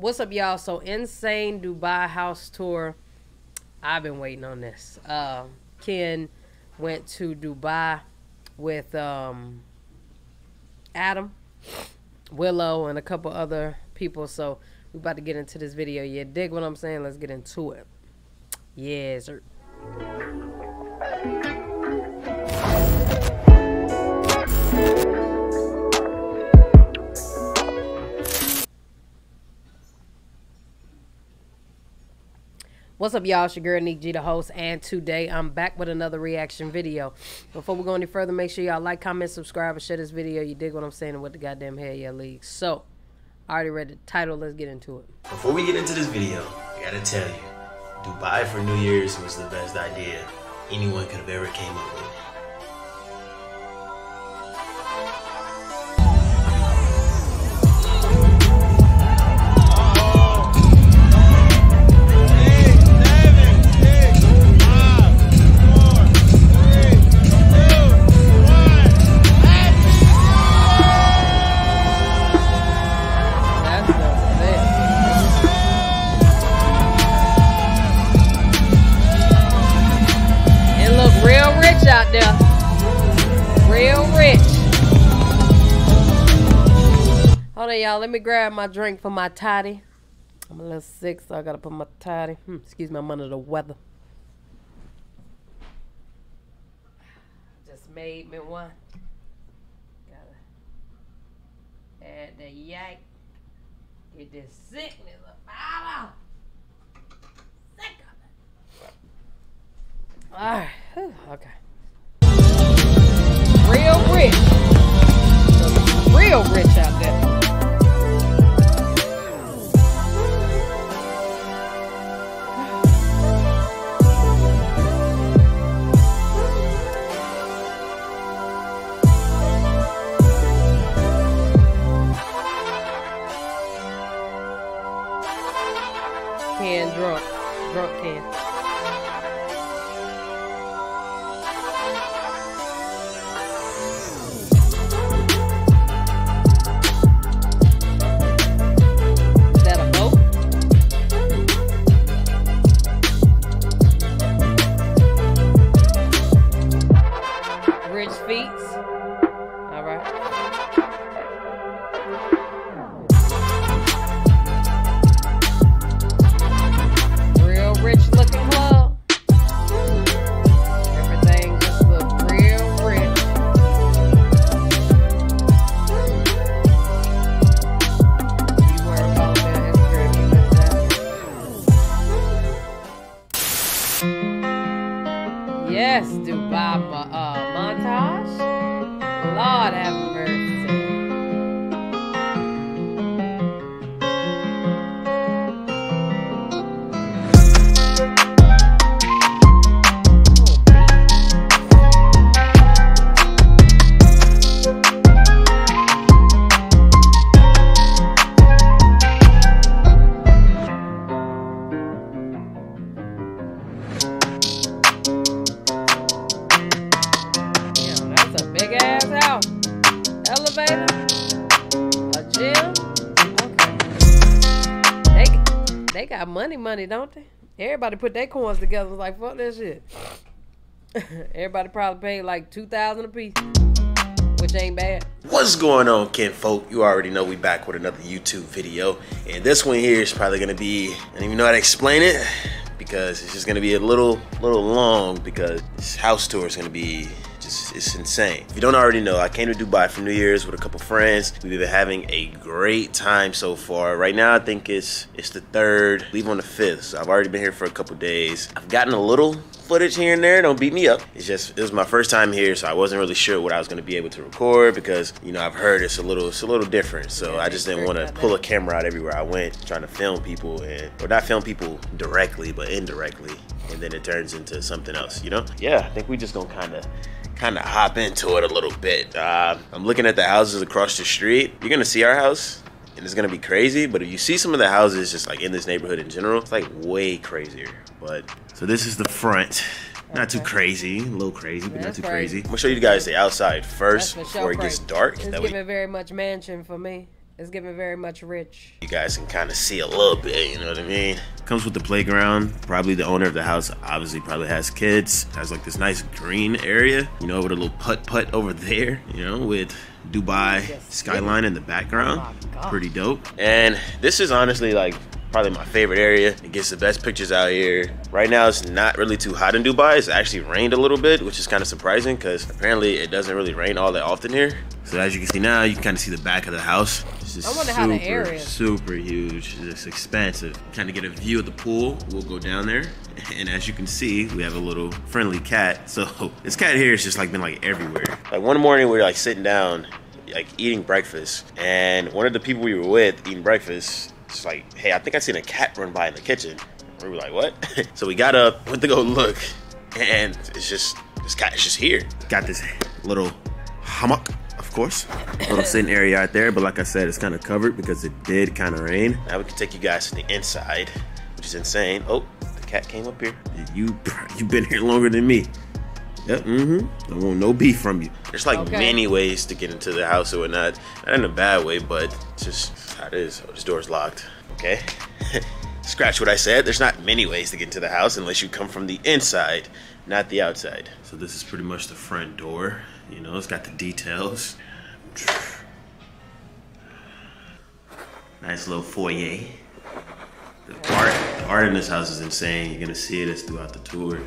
What's up, y'all? So insane Dubai house tour. I've been waiting on this. Ken went to Dubai with Adam, Willow, and a couple other people. So we're about to get into this video. Yeah, dig what I'm saying? Let's get into it. Yeah, sir. What's up, y'all? It's your girl Neek G, the host, and today I'm back with another reaction video. Before we go any further, make sure y'all like, comment, subscribe, and share this video. You dig what I'm saying? And what the goddamn hell, y'all league. So, I already read the title. Let's get into it. Before we get into this video, I gotta tell you, Dubai for New Year's was the best idea anyone could have ever came up with. Hold on, y'all. Let me grab my drink for my toddy. I'm a little sick, so I gotta put my toddy. Excuse me, I'm under the weather. Just made me one. Gotta add the yak. Get this sickness up out of sick of it. All right. Whew, okay. Real rich. Real rich out there. Ken drunk. Drunk Ken. Yes, Dubai montage. Lord have money, don't they? Everybody put their coins together. Like, fuck that shit. Everybody probably paid like 2,000 a piece, which ain't bad. What's going on, Ken folk? You already know we back with another YouTube video, and this one here is probably gonna be, I don't even know how to explain it, because it's just gonna be a little long, because this house tour is gonna be just, it's insane. If you don't already know, I came to Dubai for New Year's with a couple friends. We've been having a great time so far. Right now, I think it's the 3rd. Leave on the 5th, so I've already been here for a couple days. I've gotten a little footage here and there. Don't beat me up. It's just, it was my first time here, so I wasn't really sure what I was going to be able to record, because, you know, I've heard it's a little different. So yeah, I just didn't want to pull a camera out everywhere I went, trying to film people, and, or not film people directly, but indirectly, and then it turns into something else, you know? Yeah, I think we just going to kind of hop into it a little bit. I'm looking at the houses across the street. You're gonna see our house, and it's gonna be crazy, but if you see some of the houses just like in this neighborhood in general, it's like way crazier. But so this is the front. Not too crazy, a little crazy, but that's not too crazy. I'm gonna show you guys the outside first before it gets dark. It's giving very much mansion for me. It's giving very much rich. You guys can kind of see a little bit, you know what I mean? Comes with the playground. Probably the owner of the house obviously probably has kids. Has like this nice green area, you know, with a little putt-putt over there, you know, with Dubai skyline in the background. Oh, pretty dope. And this is honestly like probably my favorite area. It gets the best pictures out here. Right now it's not really too hot in Dubai. It's actually rained a little bit, which is kind of surprising because apparently it doesn't really rain all that often here. So as you can see now, you can kind of see the back of the house. This is super huge. It's expansive. Kind of get a view of the pool. We'll go down there. And as you can see, we have a little friendly cat. So this cat here has just like been like everywhere. Like one morning we were like sitting down, like eating breakfast. And one of the people we were with eating breakfast, it's like, hey, I think I seen a cat run by in the kitchen. We were like, what? So we got up, went to go look, and it's just, this cat is just here. Got this little hammock, of course. Little sitting area out there, but like I said, it's kind of covered because it did kind of rain. Now we can take you guys to the inside, which is insane. Oh, the cat came up here. You've been here longer than me. Yep, I want no beef from you. There's like many ways to get into the house or whatnot. Not in a bad way, but it's just how it is. Oh, this door's locked. Okay. Scratch what I said. There's not many ways to get into the house unless you come from the inside, not the outside. So this is pretty much the front door. You know, it's got the details. Nice little foyer. The art in this house is insane. You're gonna see it throughout the tour.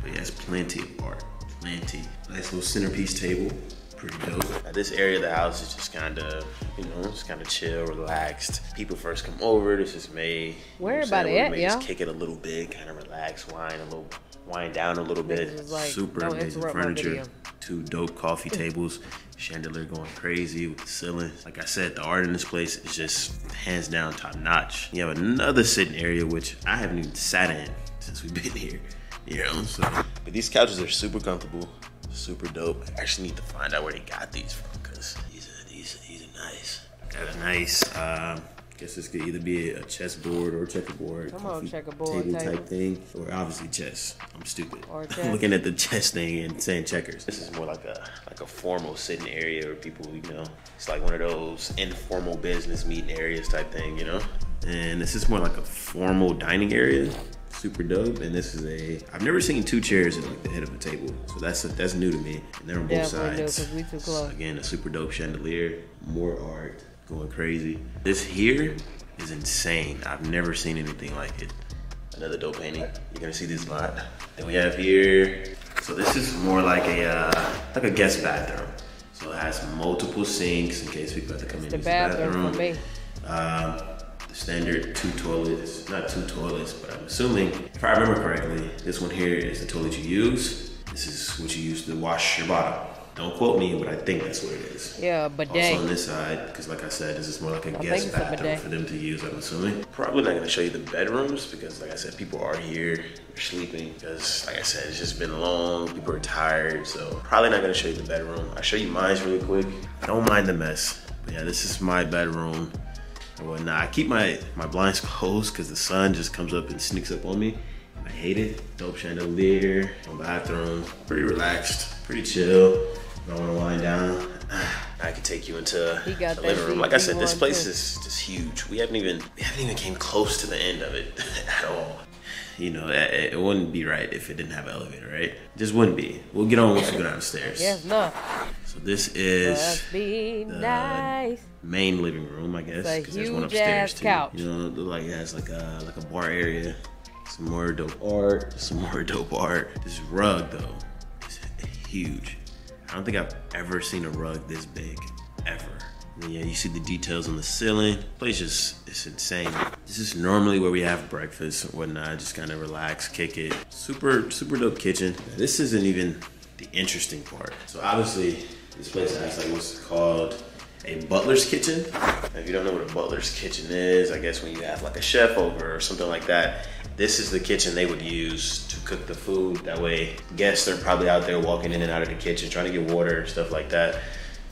But yeah, it's plenty of art. Plenty. Nice little centerpiece table. Pretty dope. Now, this area of the house is just kind of, you know, just kind of chill, relaxed. People first come over. This is May. Where about it? Yeah. Just kick it a little bit, kind of relax, wind down a little bit. Like, super amazing furniture. Two dope coffee tables. Chandelier going crazy with the ceiling. Like I said, the art in this place is just hands down top notch. You have another sitting area which I haven't even sat in since we've been here. You know, so. But these couches are super comfortable, super dope. I actually need to find out where they got these from because these are nice. That's nice. I guess this could either be a chessboard or a checkerboard. Come on, checkerboard table type thing, or obviously chess. I'm stupid. I'm looking at the chess thing and saying checkers. This is more like a formal sitting area where people, you know, it's like one of those informal business meeting areas type thing, you know. And this is more like a formal dining area. Super dope. And this is I've never seen two chairs at like the head of a table, so that's new to me. And they're on both sides. We too close. So again, a super dope chandelier, more art, going crazy. This here is insane. I've never seen anything like it. Another dope painting. You're gonna see this a lot. Then we have here. So this is more like a guest bathroom. So it has multiple sinks in case people have to come in. It's the bathroom. For me. Standard two toilets, not two toilets, but I'm assuming, if I remember correctly, this one here is the toilet you use. This is what you use to wash your bottom. Don't quote me, but I think that's what it is. Yeah, bidet. Also on this side, because like I said, this is more like a guest bathroom for them to use, I'm assuming. Probably not gonna show you the bedrooms, because like I said, people are here, they're sleeping, because like I said, it's just been long, people are tired, so probably not gonna show you the bedroom. I'll show you mine really quick. I don't mind the mess. But yeah, this is my bedroom. Well, nah, I keep my blinds closed because the sun just comes up and sneaks up on me. I hate it. Dope chandelier, bathroom, pretty relaxed, pretty chill. If I want to wind down, I can take you into the living room. Like I said, this place is just huge. We haven't even came close to the end of it at all. You know, it wouldn't be right if it didn't have an elevator, right? It just wouldn't be. We'll get on once we go downstairs. Yes, no. So this is the main living room, I guess, because there's one upstairs too. Couch. You know, like it has like a bar area. Some more dope art. Some more dope art. This rug though is huge. I don't think I've ever seen a rug this big, ever. And yeah, you see the details on the ceiling. The place it's insane. This is normally where we have breakfast and whatnot. Just kind of relax, kick it. Super dope kitchen. Now, this isn't even the interesting part. So obviously, this place has like what's called a butler's kitchen. Now, if you don't know what a butler's kitchen is, I guess when you have like a chef over or something like that, this is the kitchen they would use to cook the food. That way, guests are probably out there walking in and out of the kitchen, trying to get water and stuff like that.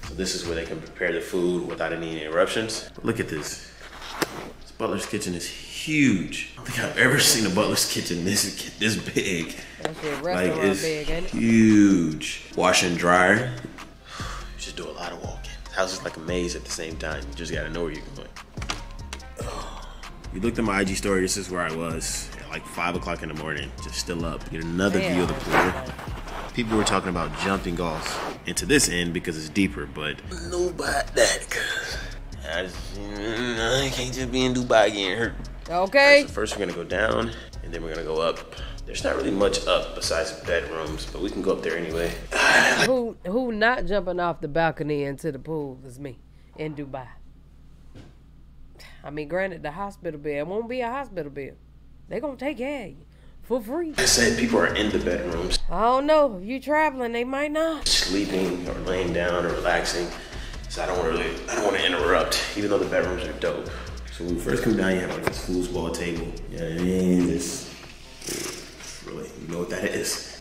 So this is where they can prepare the food without any interruptions. But look at this. This butler's kitchen is huge. I don't think I've ever seen a butler's kitchen this big. Like, it's huge. Wash and dryer. You should do a lot of walking. The house is like a maze at the same time. You just gotta know where you're going. You looked at my IG story. This is where I was at like 5 o'clock in the morning, just still up. Get another view of the pool. People were talking about jumping off into this end because it's deeper, but nobody that. I can't just be in Dubai getting hurt. Okay. Right, so first we're gonna go down, and then we're gonna go up. There's not really much up besides bedrooms, but we can go up there anyway. Who not jumping off the balcony into the pool is me in Dubai. I mean, granted, the hospital bed won't be a hospital bed. They're gonna take care of you for free. I said people are in the bedrooms. I don't know. If you traveling, they might not. Sleeping or laying down or relaxing. So I don't want to interrupt, even though the bedrooms are dope. So when we first come down, you have like this foosball table. You know what I mean? This. Really, you know what that is?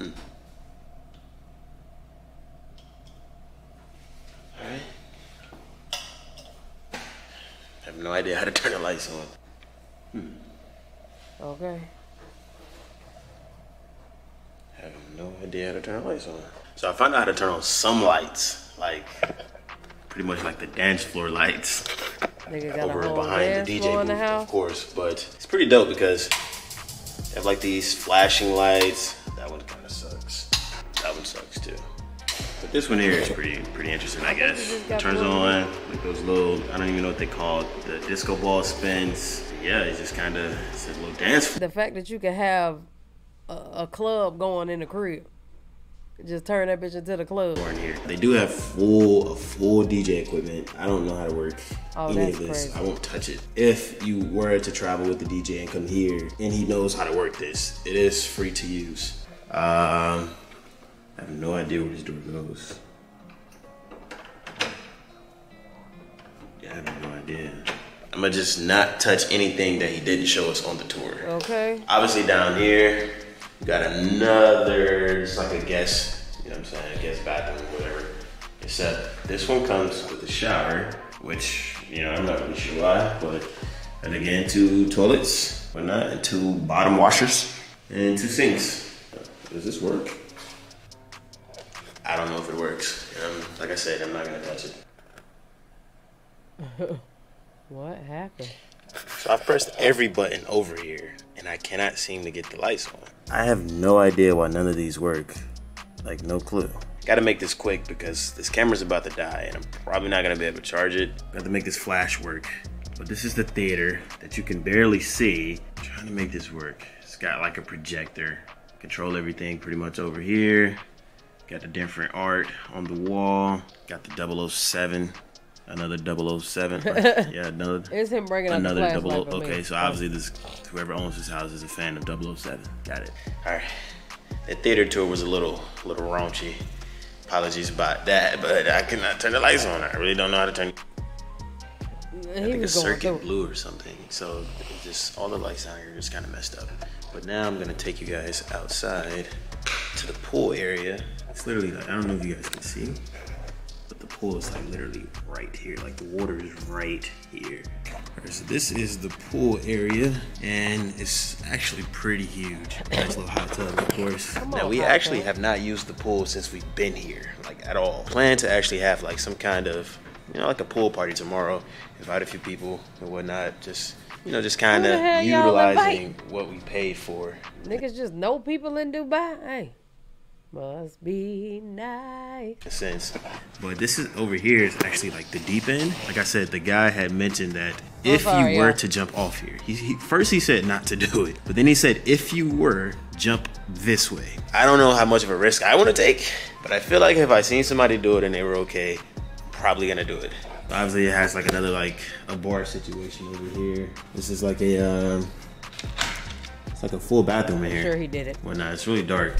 All right. I have no idea how to turn the lights on. Okay. I have no idea how to turn the lights on. So I found out how to turn on some lights, like pretty much like the dance floor lights. Nigga got over behind the DJ booth, of course, but it's pretty dope because they have like these flashing lights. That one kind of sucks. That one sucks too. But this one here is pretty interesting, I guess. It turns on like those little, I don't even know what they call it, the disco ball spins. Yeah, it's just kind of, it's a little dance floor. The fact that you can have a club going in the crib. Just turn that bitch into the club. They do have full DJ equipment. I don't know how to work any of this. Crazy. I won't touch it. If you were to travel with the DJ and come here, and he knows how to work this, it is free to use. I have no idea where this door goes. Yeah, I have no idea. I'm gonna just not touch anything that he didn't show us on the tour. Okay. Obviously down here, got another, just like a guest, you know what I'm saying, a guest bathroom or whatever. Except this one comes with a shower, which, you know, I'm not really sure why, but, and again, 2 toilets, whatnot, and 2 bottom washers, and 2 sinks. Does this work? I don't know if it works. Like I said, I'm not gonna touch it. What happened? So I've pressed every button over here, and I cannot seem to get the lights on. I have no idea why none of these work. Like, no clue. Gotta make this quick because this camera's about to die, and I'm probably not gonna be able to charge it. Got to make this flash work. But this is the theater that you can barely see. I'm trying to make this work. It's got like a projector. Control everything pretty much over here. Got the different art on the wall. Got the 007. Another 007. Yeah, another. It's him bringing up the flashlight. Okay, so obviously this, whoever owns this house is a fan of 007. Got it. All right. That theater tour was a little raunchy. Apologies about that, but I cannot turn the lights on. I really don't know how to turn. I think a circuit blew or something. So just all the lights out here just kind of messed up. But now I'm gonna take you guys outside to the pool area. It's literally like, I don't know if you guys can see. The pool is like literally right here, like the water is right here. Right, so this is the pool area, and it's actually pretty huge. Nice little hot tub, of course. Now we actually have not used the pool since we've been here, like at all. Plan to actually have like some kind of, you know, like a pool party tomorrow. Invite a few people and whatnot. Just, you know, just kind of utilizing what we paid for. Niggas just know people in Dubai. Hey. Must be nice. Sense. But this is over here is actually like the deep end. Like I said, the guy had mentioned that if you were to jump off here, he first said not to do it, but then he said if you were, jump this way. I don't know how much of a risk I want to take, but I feel like if I seen somebody do it and they were okay, I'm probably gonna do it. Obviously, it has like another like a bar situation over here. This is like a it's like a full bathroom in here. I'm sure he did it. Well, no, it's really dark.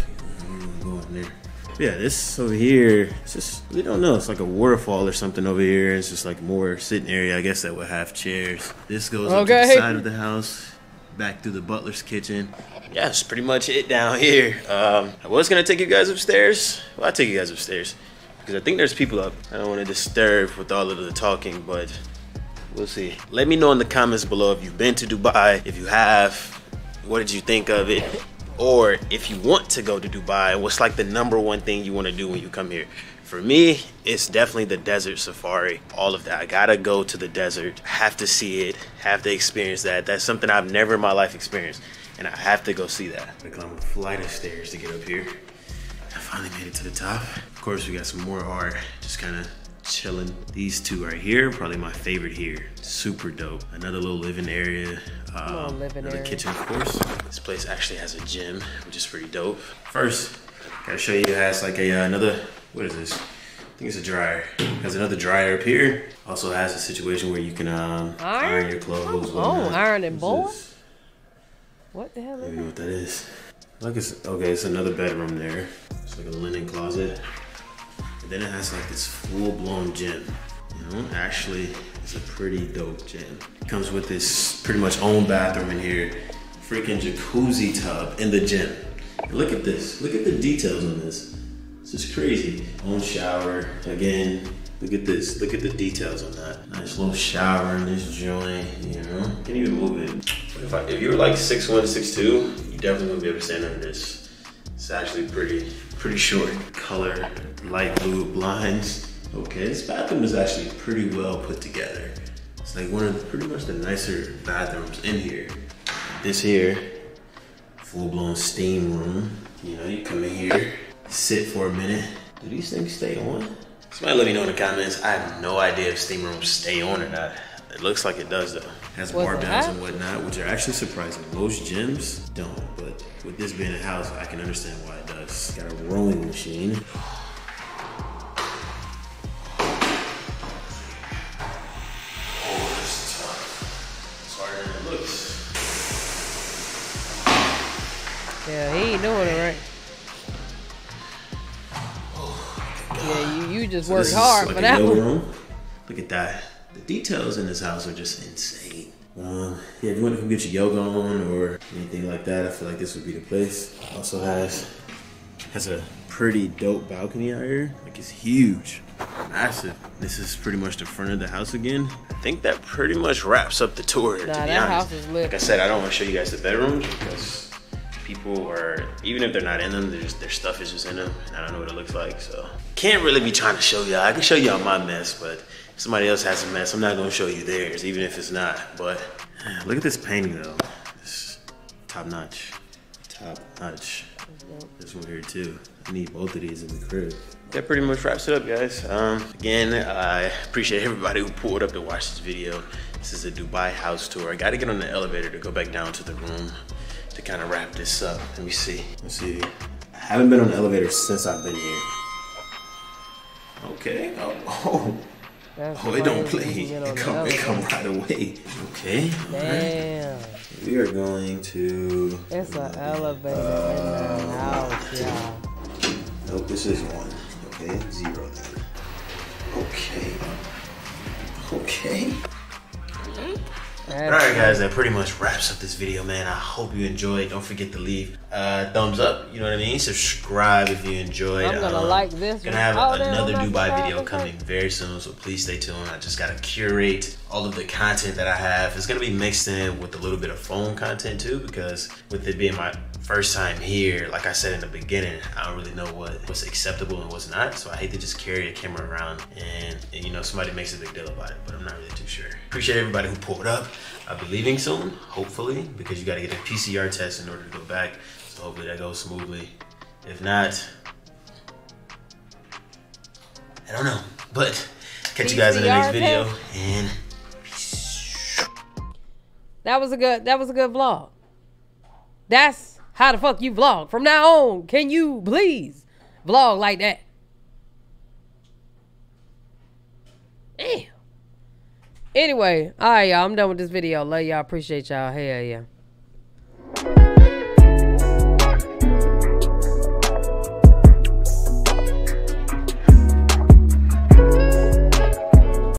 Going there. Yeah, this over here, it's just, we don't know, it's like a waterfall or something over here. It's just like more sitting area, I guess, that would have chairs. This goes up to the side of the house, back through the butler's kitchen. Yeah, that's pretty much it down here. I was gonna take you guys upstairs. Well, I'll take you guys upstairs because I think there's people up. I don't want to disturb with all of the talking, but we'll see. Let me know in the comments below if you've been to Dubai. If you have, what did you think of it? Or if you want to go to Dubai, what's like the #1 thing you want to do when you come here? For me, it's definitely the desert safari, all of that. I gotta go to the desert, have to see it, have to experience that. That's something I've never in my life experienced, and I have to go see that. I climbed a flight of stairs to get up here. I finally made it to the top. Of course, we got some more art, just kind of chilling. These two right here, probably my favorite here. Super dope. Another little living area. Another kitchen, of course. This place actually has a gym, which is pretty dope. First, gotta show you it has like a another, what is this? I think it's a dryer. It has another dryer up here. Also has a situation where you can iron your clothes. Oh, iron and bowl? What the hell is that? I don't know what that is. Like it's, okay, it's another bedroom there. It's like a linen closet. And then it has like this full-blown gym. You know, actually, it's a pretty dope gym. It comes with this pretty much own bathroom in here. Freaking jacuzzi tub in the gym. And look at this. Look at the details on this. This is crazy. Own shower. Again, look at this. Look at the details on that. Nice little shower in this joint, you know. Can't even move it. But if you were like 6'1", 6'2", you definitely wouldn't be able to stand under this. It's actually pretty short. Color, light blue blinds. Okay, this bathroom is actually pretty well put together. It's like one of the, pretty much the nicer bathrooms in here. This here, full-blown steam room. You know, you come in here, sit for a minute. Do these things stay on? Somebody let me know in the comments. I have no idea if steam rooms stay on or not. It looks like it does though. It has barbells and whatnot, which are actually surprising. Most gyms don't, but with this being a house, I can understand why it does. Got a rowing machine. Yeah, he ain't doing it right. Yeah, you just worked hard for that one. Look at that. The details in this house are just insane. Yeah, if you want to come get your yoga on or anything like that, I feel like this would be the place. Also has a pretty dope balcony out here. Like it's huge, massive. This is pretty much the front of the house again. I think that pretty much wraps up the tour, to be honest. That house is lit. Like I said, I don't want to show you guys the bedrooms because people are, even if they're not in them, their stuff is just in them, and I don't know what it looks like, so. Can't really be trying to show y'all. I can show y'all my mess, but if somebody else has a mess, I'm not gonna show you theirs, even if it's not, but. Look at this painting though. It's top notch, top notch. This one here too. I need both of these in the crib. That pretty much wraps it up, guys. Again, I appreciate everybody who pulled up to watch this video. This is a Dubai house tour. I gotta get on the elevator to go back down to the room to kind of wrap this up. Let me see. Let's see. I haven't been on the elevator since I've been here. Okay. Oh, it don't play. It come right away. Okay. Damn. Right. We are going to. It's an elevator. Nope, this is one. Okay, zero. Okay. Okay. Alright guys, that pretty much wraps up this video, man. I hope you enjoyed. Don't forget to leave thumbs up, you know what I mean? Subscribe if you enjoyed. I'm gonna like this. Gonna have another Dubai video coming very soon, so please stay tuned. I just gotta curate all of the content that I have. It's gonna be mixed in with a little bit of phone content too, because with it being my first time here, like I said in the beginning, I don't really know what's acceptable and what's not, so I hate to just carry a camera around and you know, somebody makes a big deal about it, but I'm not really too sure. Appreciate everybody who pulled up. I'll be leaving soon, hopefully, because you gotta get a PCR test in order to go back, so hopefully that goes smoothly. If not, I don't know, but catch you guys in the next video, and peace. That was a good vlog. That's how the fuck you vlog. From now on, can you please vlog like that? Damn. Anyway, all right, y'all. I'm done with this video. Love y'all. Appreciate y'all. Hell yeah.